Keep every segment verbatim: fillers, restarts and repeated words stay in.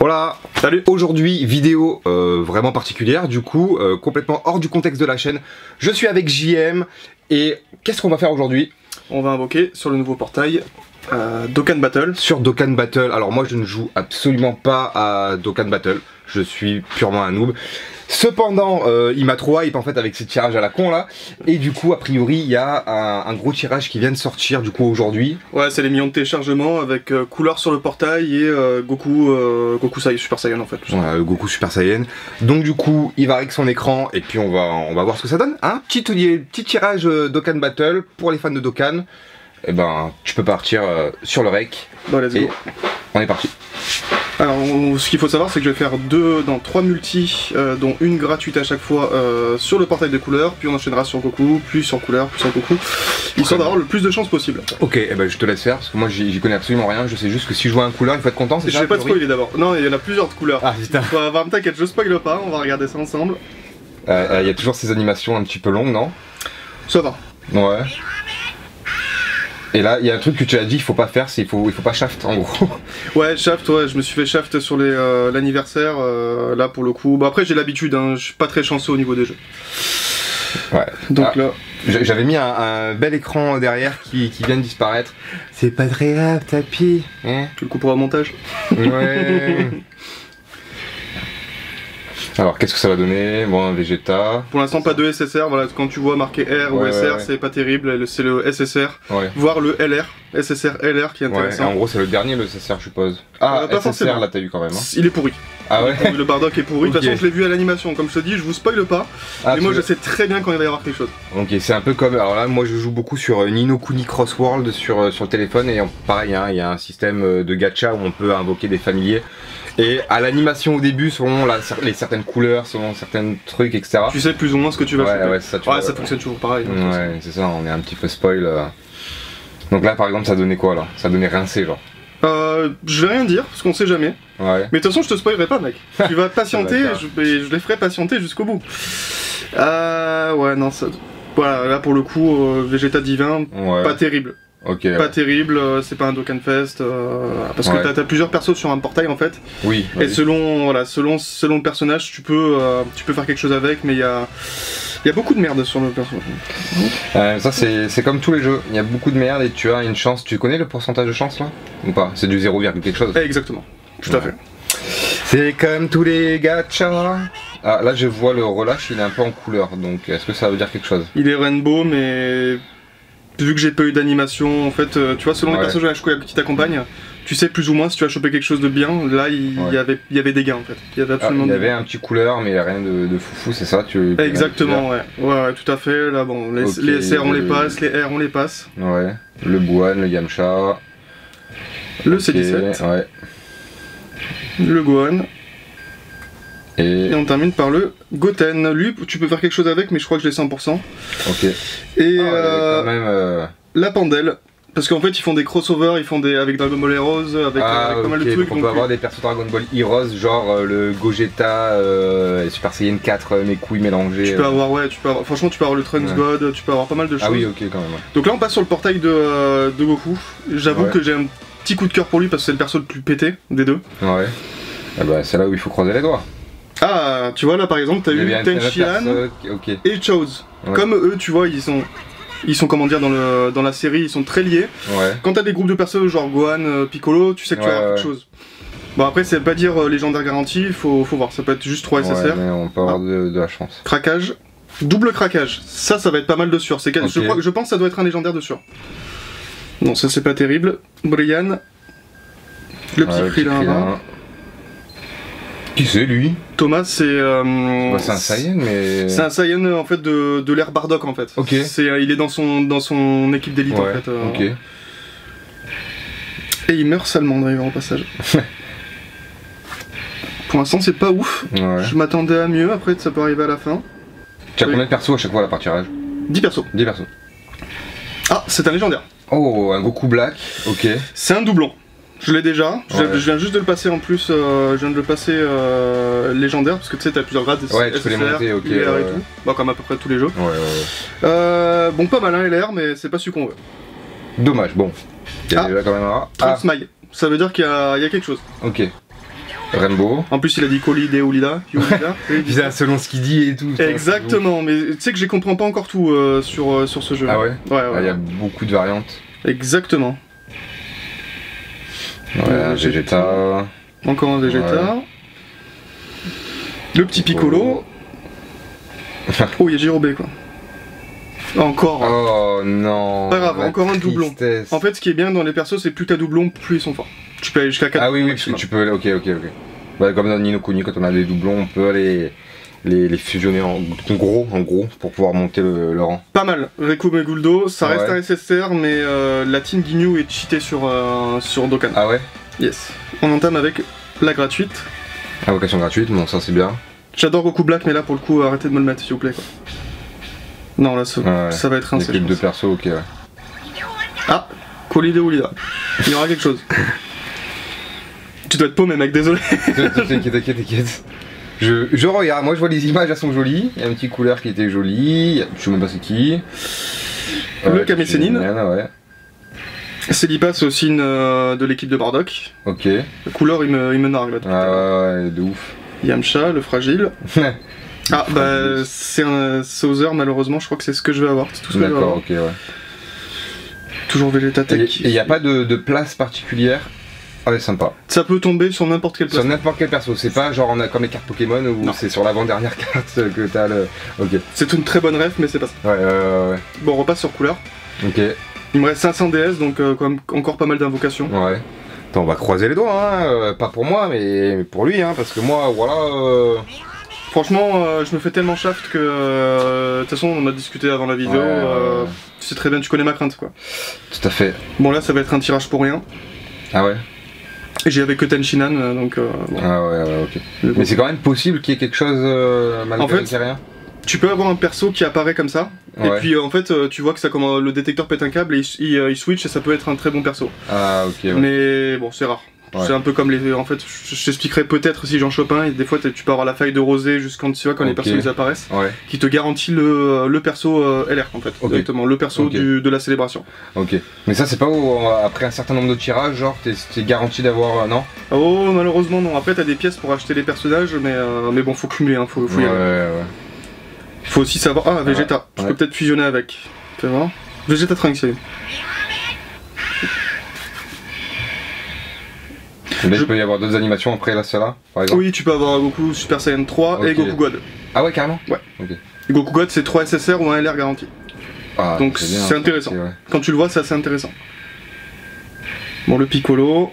Voilà, salut. Aujourd'hui, vidéo euh, vraiment particulière, du coup, euh, complètement hors du contexte de la chaîne. Je suis avec J M, et qu'est-ce qu'on va faire aujourd'hui? On va invoquer sur le nouveau portail euh, Dokkan Battle. Sur Dokkan Battle, alors moi je ne joue absolument pas à Dokkan Battle, je suis purement un noob. Cependant, euh, il m'a trop hype en fait avec ces tirages à la con là. Et du coup, a priori, il y a un, un gros tirage qui vient de sortir du coup aujourd'hui. Ouais, c'est les millions de téléchargements avec euh, Cooler sur le portail et euh, Goku, euh, Goku Super Saiyan en fait. Ouais, Goku Super Saiyan. Donc du coup, il va avec son écran et puis on va, on va voir ce que ça donne. Hein, petit, petit tirage euh, Dokkan Battle pour les fans de Dokkan. Et ben, tu peux partir euh, sur le rec. Bon, let's go. Et on est parti. Alors, ce qu'il faut savoir, c'est que je vais faire deux, dans trois multis, euh, dont une gratuite à chaque fois euh, sur le portail des couleurs, puis on enchaînera sur Goku, puis sur couleur, puis sur Goku, histoire d'avoir le plus de chances possible. Ok, eh ben, je te laisse faire, parce que moi j'y connais absolument rien, je sais juste que si je vois un couleur, il faut être content, c'est ça. Je vais pas te spoiler d'abord, non, il y en a plusieurs de couleurs. Ah putain. Bah, t'inquiète, je spoil pas, on va regarder ça ensemble. Il euh, euh, y a toujours ces animations un petit peu longues, non? Ça va. Ouais. Et là, il y a un truc que tu as dit, il faut pas faire, c'est il faut, il faut pas shaft en gros. Ouais, shaft, ouais, je me suis fait shaft sur l'anniversaire, euh, euh, là pour le coup. Bah après, j'ai l'habitude, hein, je suis pas très chanceux au niveau des jeux. Ouais. Donc ah, là. J'avais mis un, un bel écran derrière qui, qui vient de disparaître. C'est pas très grave, tapis. Hein, tu le couperas au montage. Ouais. Alors qu'est-ce que ça va donner? Bon, un Vegeta. Pour l'instant pas de S S R, voilà, quand tu vois marqué R ouais, ou S R, ouais, ouais. C'est pas terrible, c'est le S S R, ouais. Voire le L R, S S R L R qui est intéressant. Ouais, en gros c'est le dernier le S S R je suppose. Ah, euh, pas S S R forcément. Là t'as vu quand même. Hein. Il est pourri. Ah ouais. Le Bardock est pourri, de toute okay. façon je l'ai vu à l'animation, comme je te dis, je vous spoil pas, ah, mais moi je sais très bien quand il va y avoir quelque chose. Ok, c'est un peu comme, alors là moi je joue beaucoup sur euh, Ni no Kuni Cross Worlds sur, euh, sur le téléphone, et on, pareil, il hein, y a un système de gacha où on peut invoquer des familiers, et à l'animation au début, selon la, les certaines couleurs, selon certains trucs, et cetera. Tu sais plus ou moins ce que tu vas faire. Ouais, ouais, ça, tu ouais vois, ça fonctionne ouais. toujours pareil. Ouais, c'est ça, on est un petit peu spoil. Euh... Donc là par exemple ça donnait quoi là? Ça donnait rincé genre. Euh, je vais rien dire, parce qu'on sait jamais. Ouais. Mais de toute façon, je te spoilerai pas, mec. Tu vas patienter, et je, et je les ferai patienter jusqu'au bout. Euh, ouais, non, ça... Voilà, là pour le coup, euh, Vegeta divin, ouais. pas terrible. Okay, pas ouais. terrible, euh, c'est pas un Dokkan Fest, euh, parce ouais. que t'as as plusieurs persos sur un portail en fait. Oui. Et selon, voilà, selon, selon le personnage, tu peux, euh, tu peux faire quelque chose avec, mais il y a, y a beaucoup de merde sur le personnage. Euh, ça c'est comme tous les jeux, il y a beaucoup de merde et tu as une chance. Tu connais le pourcentage de chance là ou pas? C'est du zéro, quelque chose. Exactement, tout ouais. à fait. C'est comme tous les gachas. Ah, là je vois le relâche, il est un peu en couleur, donc est-ce que ça veut dire quelque chose? Il est rainbow, mais... Vu que j'ai pas eu d'animation, en fait, tu vois, selon ouais. les personnages qui t'accompagnent, tu sais plus ou moins si tu as chopé quelque chose de bien. Là, il ouais. y, avait, il y avait des gains, en fait. Il y avait, absolument ah, il y avait un petit couleur, mais il y a rien de, de foufou, c'est ça tu, Exactement, ouais. ouais. Ouais, tout à fait. Là, bon, les, okay. les S R, on les passe, les R, on les passe. Ouais. Le Buan, le Yamcha. Le okay. C dix-sept. Ouais. Le Gohan. Et... et on termine par le Goten. Lui, tu peux faire quelque chose avec, mais je crois que je l'ai cent pour cent. Ok. Et ah, euh, quand même, euh... la Pandelle. Parce qu'en fait, ils font des crossovers, ils font des avec Dragon Ball Heroes, avec, ah, avec okay. pas mal de trucs. On donc peut donc... avoir des persos Dragon Ball Heroes, genre euh, le Gogeta euh, et Super Saiyan quatre, euh, mes couilles mélangées. Tu peux euh... avoir, ouais, tu peux avoir, franchement, tu peux avoir le Trunks ouais. God, tu peux avoir pas mal de choses. Ah oui, ok, quand même. Ouais. Donc là, on passe sur le portail de, euh, de Goku. J'avoue ouais. que j'ai un petit coup de cœur pour lui parce que c'est le perso le plus pété des deux. Ouais. Ah bah, c'est là où il faut croiser les doigts. Ah, tu vois là par exemple, t'as eu Tenshinhan okay. et Chaozu. Ouais. Comme eux, tu vois, ils sont, ils sont comment dire dans le dans la série, ils sont très liés. Ouais. Quand t'as des groupes de persos genre Gohan, Piccolo, tu sais que ouais, tu vas avoir ouais. quelque chose. Bon après, c'est pas dire euh, légendaire garanti, faut faut voir, ça peut être juste trois S S R. Ouais, mais on peut avoir ah. de, de la chance. Craquage, double craquage. Ça, ça va être pas mal de sûr. C'est okay. je crois, je pense, que ça doit être un légendaire de sûr. Non, ça c'est pas terrible. Brian, le petit ouais, Krillin. Qui c'est lui? Thomas, c'est euh, ouais, c'est un Saiyan, mais c'est un Saiyan en fait de, de l'ère Bardock en fait. Ok. C'est euh, il est dans son dans son équipe d'élite ouais, en fait. Euh, ok. Et il meurt salement d'ailleurs au passage. Pour l'instant c'est pas ouf. Ouais. Je m'attendais à mieux. Après ça peut arriver à la fin. Tu as combien de persos à chaque fois à la partirage? dix persos. dix persos. Ah c'est un légendaire. Oh un Goku Black. Ok. C'est un doublon. Je l'ai déjà, ouais. je, je viens juste de le passer en plus, euh, je viens de le passer euh, légendaire parce que tu sais t'as plusieurs grades, ouais, tu peux les monter, ok, L R euh... et tout, bah, comme à peu près tous les jeux. Ouais, ouais, ouais. Euh, bon pas mal hein L R mais c'est pas celui qu'on veut. Dommage, bon, il y a ah. déjà quand même un... Ah. Transmail, ça veut dire qu'il y, y a quelque chose. Ok. Rainbow. En plus, il a dit Colidé ou Lida. Selon ce qu'il dit et tout. Exactement, mais tu sais que je comprends pas encore tout euh, sur, euh, sur ce jeu. Ah ouais, ouais, ouais. Ah, y a beaucoup de variantes. Exactement. Ouais, euh, Vegeta. Encore un Vegeta. Ouais. Le petit Piccolo. Oh, il y a Jirobé quoi. Encore. Oh non. Pas grave, encore un doublon. En fait, ce qui est bien dans les persos, c'est plus t'as doublon, plus ils sont forts. Tu peux aller jusqu'à quatre. Ah oui, oui, parce que tu peux. Ok, ok, ok. Bah, comme dans Ni no Kuni, quand on a des doublons, on peut aller les, les fusionner en gros, en gros, pour pouvoir monter le, le rang. Pas mal. Reku Meguldo, ça reste un S S R, mais euh, la team Ginyu est cheatée sur, euh, sur Dokkan. Ah ouais. Yes. On entame avec la gratuite. Invocation gratuite, bon, ça c'est bien. J'adore Goku Black, mais là pour le coup, arrêtez de me le mettre, s'il vous plaît, quoi. Non, là, ça, ouais, ça va être un séquence. De perso, ok, ouais. Ah, Colidé ou Lida. Il y aura quelque chose. Tu dois être paumé, mec, désolé. T'inquiète, t'inquiète, t'inquiète. Je, je regarde, moi je vois les images, elles sont jolies. Il y a un petit Cooler qui était joli. Je sais même pas c'est qui. Le euh, Kamesenine. Ouais. Céliba, c'est aussi une euh, de l'équipe de Bardock. Ok. Le Cooler, il me, il me nargue là. Ah ouais, ouais, de ouf. Yamcha, le fragile. Ah bah c'est un Sauzer malheureusement, je crois que c'est ce que je vais avoir, c'est tout ce que je vais avoir. D'accord, ok, ouais. Toujours Vegetatech. Et il n'y a pas de, de place particulière. Ah ouais, sympa. Ça peut tomber sur n'importe quelle place. Sur n'importe quel perso, c'est pas genre on a comme les cartes Pokémon où c'est sur l'avant-dernière carte que t'as le... Ok. C'est une très bonne ref mais c'est pas ça. Ouais, euh, ouais. Bon, on repasse sur Cooler. Ok. Il me reste cinq cents D S donc euh, quand même encore pas mal d'invocations. Ouais. Attends, on va croiser les doigts, hein. Euh, pas pour moi mais pour lui, hein, parce que moi, voilà... Euh... Franchement, euh, je me fais tellement shaft que de euh, toute façon on en a discuté avant la vidéo, ouais, euh, ouais. Tu sais très bien, tu connais ma crainte quoi. Tout à fait. Bon là ça va être un tirage pour rien. Ah ouais. Et j'y avais que Tenshinhan donc... Euh, bon. Ah ouais, ouais, ok. Mais, mais c'est quand même possible qu'il y ait quelque chose euh, malgré rien. Tu peux avoir un perso qui apparaît comme ça, ouais. Et puis euh, en fait euh, tu vois que ça, comme, euh, le détecteur pète un câble et il, il, euh, il switch et ça peut être un très bon perso. Ah ok. Ouais. Mais bon c'est rare. Ouais. C'est un peu comme les. En fait, je t'expliquerai peut-être si j'en chope un, et des fois tu peux avoir la faille de rosée jusqu'en tu vois quand okay. Les persos ils apparaissent, ouais. Qui te garantit le, le perso euh, L R en fait, okay. Directement, le perso okay. Du, de la célébration. Ok, mais ça c'est pas où après un certain nombre de tirages, genre t'es es garanti d'avoir. Euh, non. Oh malheureusement non, après t'as des pièces pour acheter les personnages, mais, euh, mais bon faut cumuler, hein, faut, faut y aller. Ouais, ouais, ouais. Faut aussi savoir. Ah, Vegeta, ouais. Je peux ouais. Peut-être fusionner avec. Tu vas voir. Vegeta Trunks, c'est lui. Là, je... il peut y avoir d'autres animations après la celle-là, par exemple. Oui, tu peux avoir Goku Super Saiyan trois okay. Et Goku God. Ah ouais, carrément. Ouais. Okay. Goku God, c'est trois S S R ou un L R garanti. Ah, donc c'est intéressant. Ouais. Quand tu le vois, c'est assez intéressant. Bon, le Piccolo.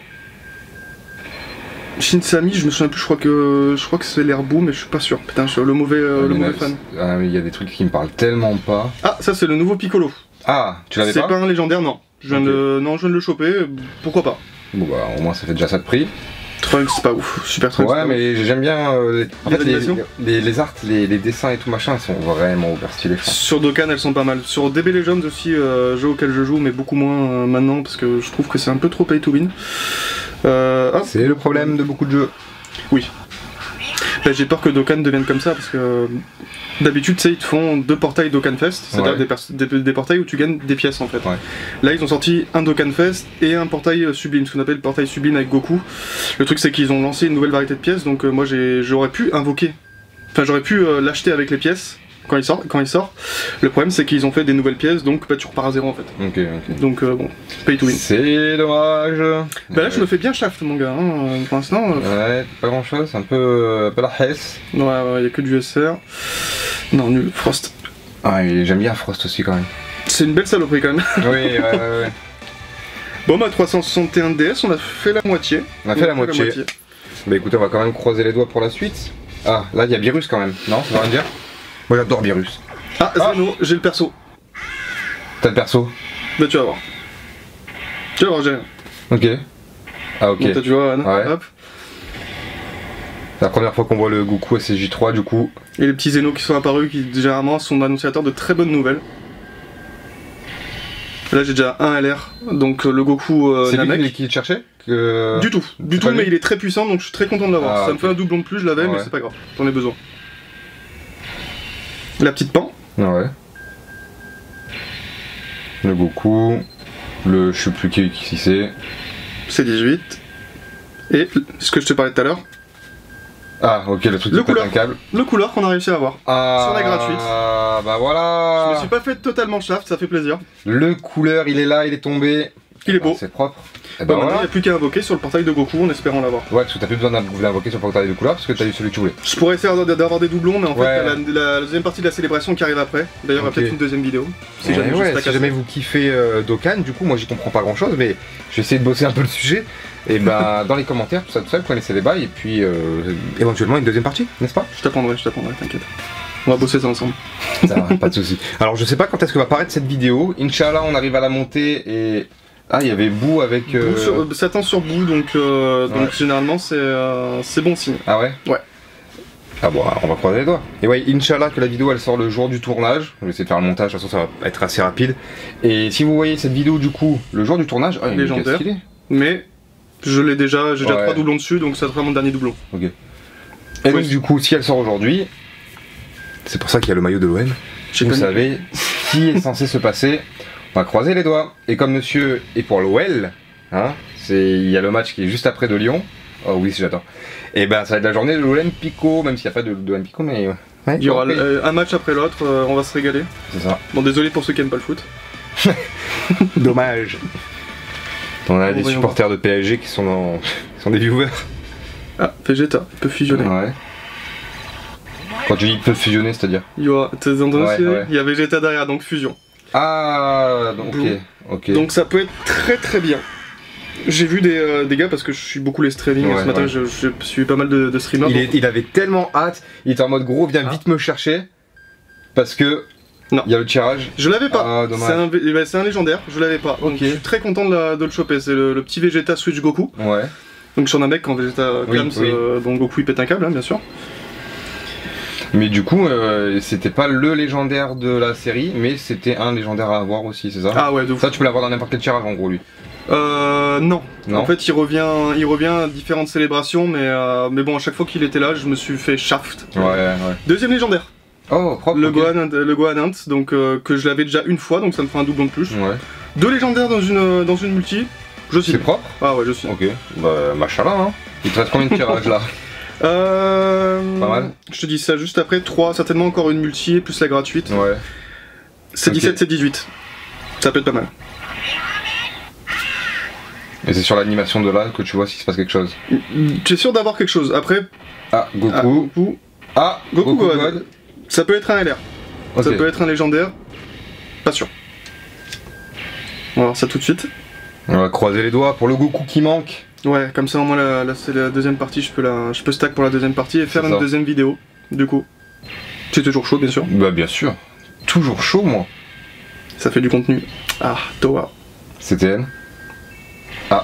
Shinsami, je me souviens plus, je crois que je crois que c'est l'herbeau, mais je suis pas sûr. Putain, je suis le mauvais, euh, ah, le mauvais là, fan. Ah, mais il y a des trucs qui me parlent tellement pas. Ah, ça c'est le nouveau Piccolo. Ah, tu l'avais pas. C'est pas un légendaire, non. Je viens okay. de... Non, je viens de le choper. Pourquoi pas. Bon bah au moins ça fait déjà ça de prix. Trunks c'est pas ouf, Super Trunks. Ouais mais j'aime bien euh, les, en fait, les, les, les arts, les, les dessins et tout machin, ils sont vraiment over stylés. Sur Dokkan elles sont pas mal. Sur D B Legends aussi, euh, jeu auquel je joue mais beaucoup moins euh, maintenant parce que je trouve que c'est un peu trop pay to win. Euh, ah. C'est le problème de beaucoup de jeux. Oui. Bah, j'ai peur que Dokkan devienne comme ça parce que euh, d'habitude tu sais ils te font deux portails Dokkan Fest, c'est-à-dire ouais. des, des, des portails où tu gagnes des pièces en fait. Ouais. Là ils ont sorti un Dokkan Fest et un portail sublime, ce qu'on appelle le portail sublime avec Goku. Le truc c'est qu'ils ont lancé une nouvelle variété de pièces donc euh, moi j'aurais pu invoquer, enfin j'aurais pu euh, l'acheter avec les pièces quand il sort. Quand il sort. Le problème c'est qu'ils ont fait des nouvelles pièces donc bah, tu repars à zéro en fait. Ok, ok. Donc euh, bon, pay to win. C'est dommage. Bah là euh... je me fais bien shaft mon gars, hein. Pour l'instant. Euh... Ouais, pas grand chose, un peu, euh, pas la hesse. Ouais, ouais, y a que du S R. Non, nul, Frost. Ah, j'aime bien Frost aussi quand même. C'est une belle saloperie quand même. Oui, ouais, ouais, ouais. Bon bah trois cent soixante et un D S, on a fait la moitié. On a fait, on a la, fait moitié. la moitié. Bah écoutez, on va quand même croiser les doigts pour la suite. Ah, là il y a Virus quand même, non, ça veut rien dire. Moi j'adore Virus. Ah, ah Zeno, j'ai le perso. T'as le perso? Bah tu vas voir. Tu vas voir, j'ai. Ok. Ah ok. Donc, tu vois, non ouais. Hop. La première fois qu'on voit le Goku S S J trois du coup. Et les petits Zeno qui sont apparus qui généralement sont annonciateurs de très bonnes nouvelles. Là j'ai déjà un L R, donc le Goku euh, Namek. C'est lui qui le cherchait que... Du tout, du tout, mais il est très puissant donc je suis très content de l'avoir. Ah, ça okay. me fait un doublon de plus, je l'avais ouais. mais c'est pas grave, j'en ai besoin. La petite Pan. Ouais. Le Goku. Le je sais plus qui c'est. C'est dix-huit. Et ce que je te parlais tout à l'heure, Ah, ok, le truc de pète un câble. Le Cooler qu'on a réussi à avoir. Ah, sur la gratuite. Ah, bah voilà. Je me suis pas fait totalement shaft, ça fait plaisir. Le Cooler, il est là, il est tombé. Il est beau. Ah, c'est propre. Et bah, bah, voilà. Maintenant, il n'y a plus qu'à invoquer sur le portail de Goku en espérant l'avoir. Ouais, parce que t'as plus besoin d'invoquer sur le portail de Cooler parce que t'as eu celui que tu voulais. Je pourrais essayer d'avoir des doublons, mais en ouais. fait, la, la, la deuxième partie de la célébration qui arrive après. D'ailleurs, il y a peut-être une deuxième vidéo. Si ouais, jamais, ouais, si jamais vous kiffez euh, Dokkan, du coup, moi j'y comprends pas grand chose, mais je vais essayer de bosser un peu le sujet. Et bah, dans les commentaires, tout ça, tout ça, vous connaissez les bails, et puis euh, éventuellement une deuxième partie, n'est-ce pas? Je t'apprendrai, je t'apprendrai, t'inquiète. On va bosser ça ensemble. Ça va, pas de soucis. Alors, je sais pas quand est-ce que va apparaître cette vidéo. Inch'Allah, on arrive à la monter et. Ah, il y avait bout avec. Euh... Bout sur, euh, Satan sur bout, donc, euh, ouais. donc généralement c'est euh, bon signe. Ah ouais? Ouais. Ah bon, on va croiser les doigts. Et ouais, Inch'Allah que la vidéo elle sort le jour du tournage. Je vais essayer de faire le montage, de toute façon ça va être assez rapide. Et si vous voyez cette vidéo du coup, le jour du tournage, ah, légendaire. Mais je l'ai déjà, j'ai ouais. déjà trois doublons dessus, donc ça sera mon dernier doublon. Ok. Et oui. donc du coup, si elle sort aujourd'hui, c'est pour ça qu'il y a le maillot de l'O M. Vous savez ce qui est censé se passer. On va croiser les doigts. Et comme monsieur est pour l'O L, hein, il y a le match qui est juste après de Lyon. Oh oui, si j'attends. Et ben ça va être la journée de l'Olympico, même s'il n'y a pas de, de l'Olympico, mais... Ouais, il y aura euh, un match après l'autre, euh, on va se régaler. C'est ça. Bon, désolé pour ceux qui n'aiment pas le foot. Dommage. On a oh, des supporters de P S G qui sont, en... qui sont des viewers. Ah, Vegeta, il peut fusionner. Ouais. Quand tu dis il peut fusionner, c'est-à-dire il, aura... ouais, ouais. il y a Vegeta derrière, donc fusion. Ah, donc, okay, ok. Donc ça peut être très très bien. J'ai vu des, euh, des gars parce que je suis beaucoup les streaming ouais, ce matin, ouais. je, je suis pas mal de, de streamers. Il, est, il avait tellement hâte, il était en mode gros, viens ah. vite me chercher parce que non. Il y a le tirage. Je l'avais pas. Ah, c'est un, un légendaire, je l'avais pas. Okay. Donc, je suis très content de, la, de le choper. C'est le, le petit Vegeta Switch Goku. Ouais. Donc j'en ai un mec quand Vegeta oui, clams, oui. Euh, bon Goku il pète un câble, hein, bien sûr. Mais du coup, euh, c'était pas le légendaire de la série, mais c'était un légendaire à avoir aussi, c'est ça? Ah ouais, de ouf. Ça, tu peux l'avoir dans n'importe quel tirage en gros, lui. Euh, non. non. En fait, il revient, il revient à différentes célébrations, mais, euh, mais bon, à chaque fois qu'il était là, je me suis fait shaft. Ouais, ouais. Deuxième légendaire. Oh, propre. Le okay. Gohan Hunt, donc euh, que je l'avais déjà une fois, donc ça me fait un doublon de plus. Ouais. Deux légendaires dans une, dans une multi, je suis. C'est propre? Ah ouais, je suis. Ok, bah, machallah, hein. Il te reste combien de tirages là? Euh... Pas mal. Je te dis ça juste après, trois, certainement encore une multi, plus la gratuite. Ouais. C'est okay. dix-sept, c'est dix-huit. Ça peut être pas mal. Et c'est sur l'animation de là que tu vois s'il se passe quelque chose. Tu es sûr d'avoir quelque chose, après... Ah, Goku. Ah, Goku, Goku God. God. Ça peut être un L R. Okay. Ça peut être un légendaire. Pas sûr. On va voir ça tout de suite. On va croiser les doigts pour le Goku qui manque. Ouais, comme ça au moins là, là c'est la deuxième partie, je peux, la, je peux stack pour la deuxième partie et faire une deuxième vidéo, du coup. Tu es toujours chaud, bien sûr. Bah bien sûr, toujours chaud moi. Ça fait du contenu. Ah, Toa. C'était elle. Ah,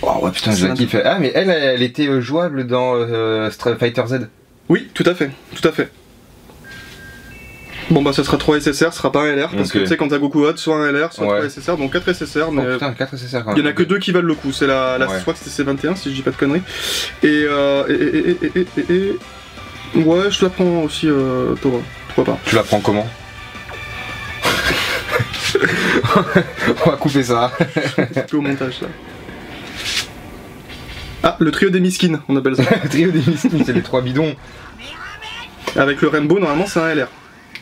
oh ouais putain, je la kiffe. Ah mais elle, elle était jouable dans euh, Street Fighter Z. Oui, tout à fait, tout à fait. Bon bah ce sera trois S S R, ce sera pas un L R, parce okay. que tu sais quand t'as Goku Hot, soit un L R, soit ouais. trois S S R, donc quatre S S R, mais oh putain, quatre S S R quand même. Il y en a que deux qui valent le coup, c'est la, la ouais. soit que c'était C vingt et un si je dis pas de conneries, et euh, et, et, et, et, et, et... ouais je la prends aussi euh, Toa, pourquoi pas. Tu la prends comment? On va couper ça. Plus au montage là. Ah, le trio des miskines, on appelle ça. Le trio des miskines, c'est les trois bidons. Avec le Rainbow, normalement c'est un L R.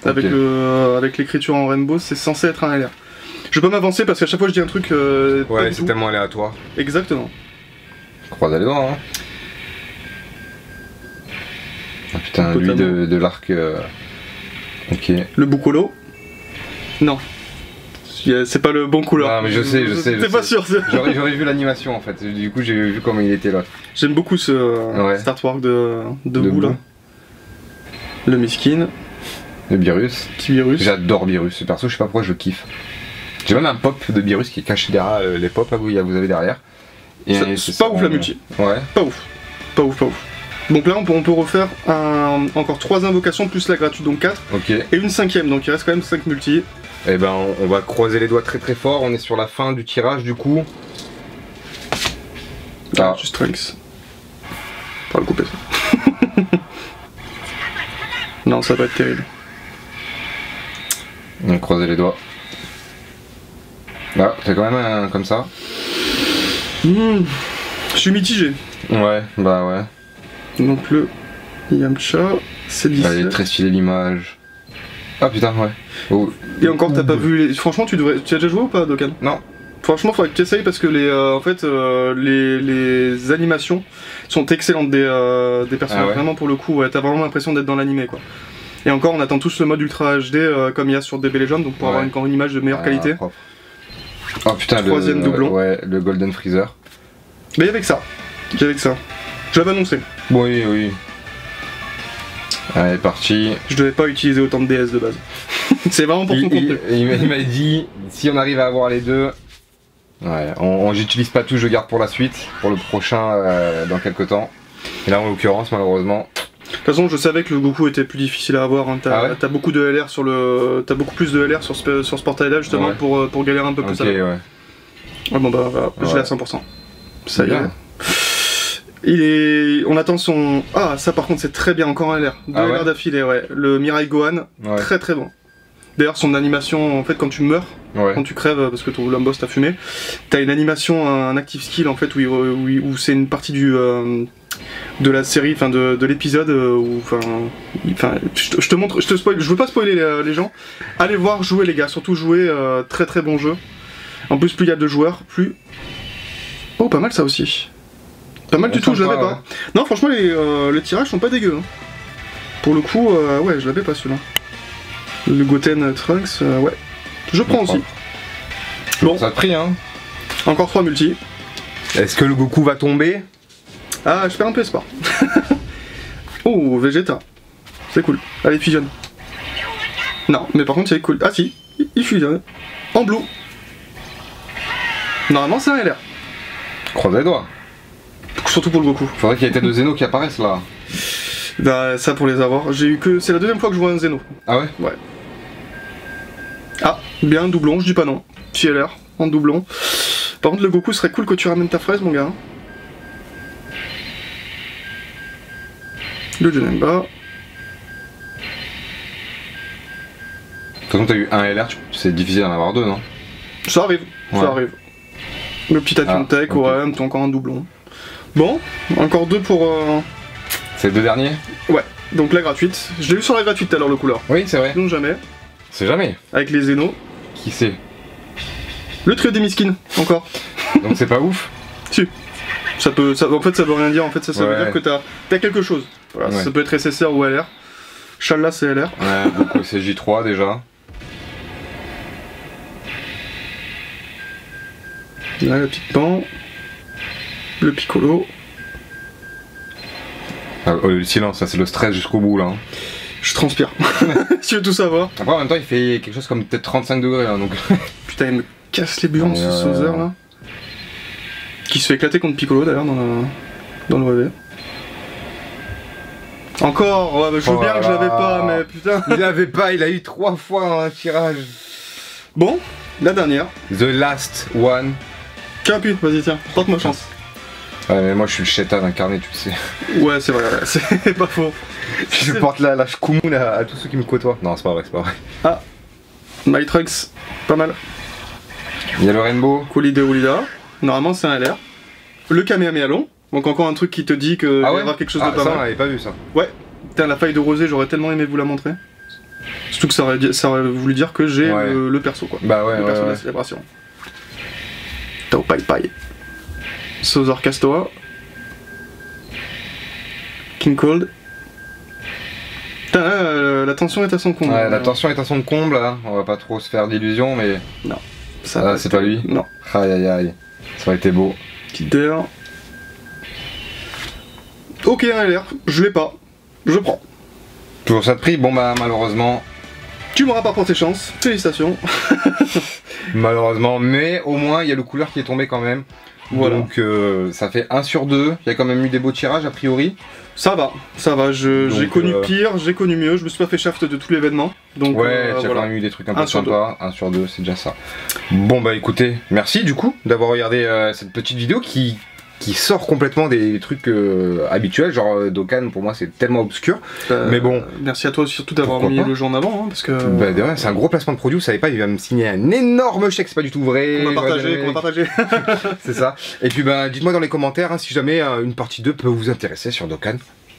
Avec okay. le, avec l'écriture en Rainbow, c'est censé être un L R. Je peux m'avancer parce qu'à chaque fois je dis un truc. Euh, ouais, c'est tellement aléatoire. Exactement. Croise à les doigts, hein. Ah putain, lui de, de l'arc. Euh... Ok. Le Bukolo. Non. C'est pas le bon couleur. Ah mais je sais, je sais. C'est pas sûr. J'aurais vu l'animation en fait. Du coup, j'ai vu comment il était là. J'aime beaucoup ce ouais. cet artwork de, de, de Bou là. Le miskin. Le Beerus. Petit Beerus. J'adore Beerus, perso je sais pas pourquoi je kiffe. J'ai même un pop de Beerus qui est caché derrière euh, les pop, là vous, vous avez derrière. C'est pas ouf la multi. Ouais. Pas ouf. Pas ouf, pas ouf. Donc là on peut, on peut refaire un, encore trois invocations plus la gratuite, donc quatre. Okay. Et une cinquième, donc il reste quand même cinq multi. Et ben on, on va croiser les doigts très très fort, on est sur la fin du tirage du coup. Ah, tu strikes. Faut le couper ça. Non ça va être terrible. On croise les doigts. Là, ah, c'est quand même un comme ça. Mmh, je suis mitigé. Ouais, bah ouais. Donc le Yamcha, c'est dix. Elle est très stylée l'image. Ah putain, ouais. Oh. Et encore, t'as pas vu les... Franchement, tu devrais... Tu as déjà joué ou pas, Dokkan? Non. Franchement, faudrait que tu essayes parce que les, euh, en fait, euh, les, les animations sont excellentes des, euh, des personnages. Ah ouais. Vraiment, pour le coup, ouais, t'as vraiment l'impression d'être dans l'animé, quoi. Et encore, on attend tous le mode Ultra H D euh, comme il y a sur D B Legends, donc pour ouais. avoir encore une, une image de meilleure ah, qualité. Propre. Oh putain, troisième le, doublon. Ouais, le Golden Freezer. Mais y'avait que ça. Y'avait que ça. Je l'avais annoncé. Oui, oui. Allez, parti. Je devais pas utiliser autant de D S de base. C'est vraiment pour son contenu. Il, il m'a dit, si on arrive à avoir les deux. Ouais, on, on j'utilise pas tout, je garde pour la suite, pour le prochain euh, dans quelques temps. Et là en l'occurrence, malheureusement. De toute façon, je savais que le Goku était plus difficile à avoir. Hein. T'as ah ouais beaucoup de L R sur le, t'as beaucoup plus de L R sur ce, sur ce portail-là justement ouais. pour, pour galérer un peu plus. Ok, ouais. Ouais, bon bah, bah je l'ai ouais. à cent pour cent. Ça y est. Il est... On attend son... Ah ça par contre c'est très bien, encore un L R. Deux ah ouais L R d'affilée, ouais. Le Mirai Gohan, ouais. très très bon. D'ailleurs son animation, en fait quand tu meurs, ouais. quand tu crèves parce que ton Lumboss t'a fumé, t'as une animation, un active skill en fait où, où, où c'est une partie du... Euh... de la série, enfin de, de l'épisode où, enfin, je, je te montre, je te spoil, je veux pas spoiler les, les gens, allez voir jouer les gars, surtout jouer, euh, très très bon jeu. En plus plus il y a de joueurs, plus... Oh pas mal ça aussi. Pas mal on du tout, je l'avais pas. Ouais. Non, franchement, les, euh, les tirages sont pas dégueux. Hein. Pour le coup, euh, ouais, je l'avais pas celui-là. Le Goten Trunks, euh, ouais. Je prends aussi. Bon. Ça a pris, hein. Encore trois multi. Est-ce que le Goku va tomber? Ah, je perds un peu espoir. Oh, Vegeta. C'est cool. Allez, fusionne. Non, mais par contre, c'est cool. Ah, si, il fusionne. En blue. Normalement, c'est un L R. Croise les doigts. Surtout pour le Goku. Faudrait qu'il y ait des Zeno qui apparaissent là. Bah ça pour les avoir. J'ai eu que. C'est la deuxième fois que je vois un Zeno. Ah ouais? Ouais. Ah, bien un doublon, je dis pas non. Petit L R, en doublon. Par contre le Goku serait cool que tu ramènes ta fraise mon gars. Le Janemba. De toute façon t'as eu un L R, c'est difficile d'en avoir deux non? Ça arrive, ouais. ça arrive. Le petit Ationtech, ah, okay. ouais, t'as encore un doublon. Bon, encore deux pour... Euh... C'est les deux derniers? Ouais, donc la gratuite. Je l'ai eu sur la gratuite tout à l'heure le couleur. Oui, c'est vrai. Non, jamais. C'est jamais. Avec les Zeno. Qui c'est? Le trio des Miskins, encore. Donc c'est pas ouf? Si. Ça peut, ça, en fait, ça veut rien dire. En fait, ça, ça ouais. veut dire que t'as as quelque chose. Voilà, ouais. Ça peut être S S R ou L R. Challah, c'est L R. Ouais, donc c'est J trois déjà. Là, la petite pan. Le Piccolo. Ah, oh, le silence, ça c'est le stress jusqu'au bout là. Hein. Je transpire. Tu veux tout savoir. Après en même temps il fait quelque chose comme peut-être trente-cinq degrés là donc. Putain il me casse les burnes ce Sauzer là. Qui se fait éclater contre Piccolo d'ailleurs dans, la... dans le réveil. Encore ouais, bah, je veux oh bien là. que je l'avais pas mais putain. Il l'avait pas, il a eu trois fois un tirage. Bon, la dernière. The last one. Tiens puis, vas-y tiens, tente ma chance. Ouais mais moi je suis le chétan incarné tu le sais. Ouais c'est vrai, ouais, c'est pas faux. Je porte la, la shkumun à, à tous ceux qui me côtoient. Non c'est pas vrai, c'est pas vrai. Ah, My Trunks, pas mal. Il y a le Rainbow. Koolide Oulida, normalement c'est un L R. Le Kamehameha long, donc encore un truc qui te dit que ah ouais il va y avoir quelque chose ah, de pas ça, mal. Ah ça on l'avait pas vu ça. Ouais, putain la faille de rosée j'aurais tellement aimé vous la montrer. Surtout que ça aurait, ça aurait voulu dire que j'ai ouais. le, le perso quoi. Bah ouais le ouais, perso ouais. de la célébration. Tao Pai Pai. Sauzer Castoa, King Cold. Putain, euh, la tension est à son comble. Ouais, la tension est à son comble, hein. On va pas trop se faire d'illusions, mais. Non, ça. Ah, c'est pas lui? Non. Aïe aïe aïe, ça aurait été beau. Kidder. Ok, un L R, je l'ai pas, je prends. Toujours ça de prix, bon bah malheureusement. Tu m'auras pas pour tes chances, félicitations. Malheureusement, mais au moins il y a le couleur qui est tombé quand même. Voilà. Donc euh, ça fait un sur deux, il y a quand même eu des beaux tirages a priori. Ça va, ça va, j'ai connu euh... pire, j'ai connu mieux, je me suis pas fait shaft de tout l'événement. Donc ouais, euh, tu as voilà. quand même eu des trucs un peu sympas, un sur deux c'est déjà ça. Bon bah écoutez, merci du coup d'avoir regardé euh, cette petite vidéo qui, qui sort complètement des trucs euh, habituels. Genre euh, Dokkan pour moi c'est tellement obscur, euh, mais bon. Merci à toi surtout d'avoir mis pas. le jeu en avant hein, parce que... Bah, euh... c'est un gros placement de produit, vous savez pas, il va me signer un énorme chèque, c'est pas du tout vrai. On va partager, on va partager. C'est ça. Et puis ben bah, dites-moi dans les commentaires hein, si jamais euh, une partie deux peut vous intéresser sur Dokkan.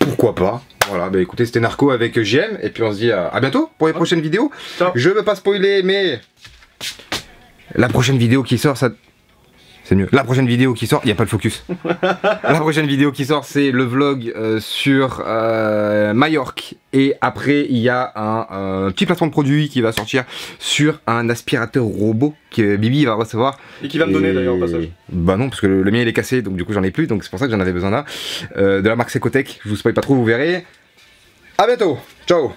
pourquoi pas. Voilà, bah écoutez, c'était Narco avec J M, et puis on se dit à, à bientôt pour les prochaines vidéos. Stop. Je veux pas spoiler, mais la prochaine vidéo qui sort, ça... c'est mieux. La prochaine vidéo qui sort, il n'y a pas le focus. La prochaine vidéo qui sort, c'est le vlog euh, sur euh, Majorque. Et après, il y a un euh, petit placement de produit qui va sortir sur un aspirateur robot que Bibi va recevoir. Et qui va et... me donner d'ailleurs au passage. Bah non, parce que le, le mien il est cassé, donc du coup j'en ai plus. Donc c'est pour ça que j'en avais besoin d'un. Euh, de la marque Secotech, je vous spoil pas trop, vous verrez. A bientôt, ciao.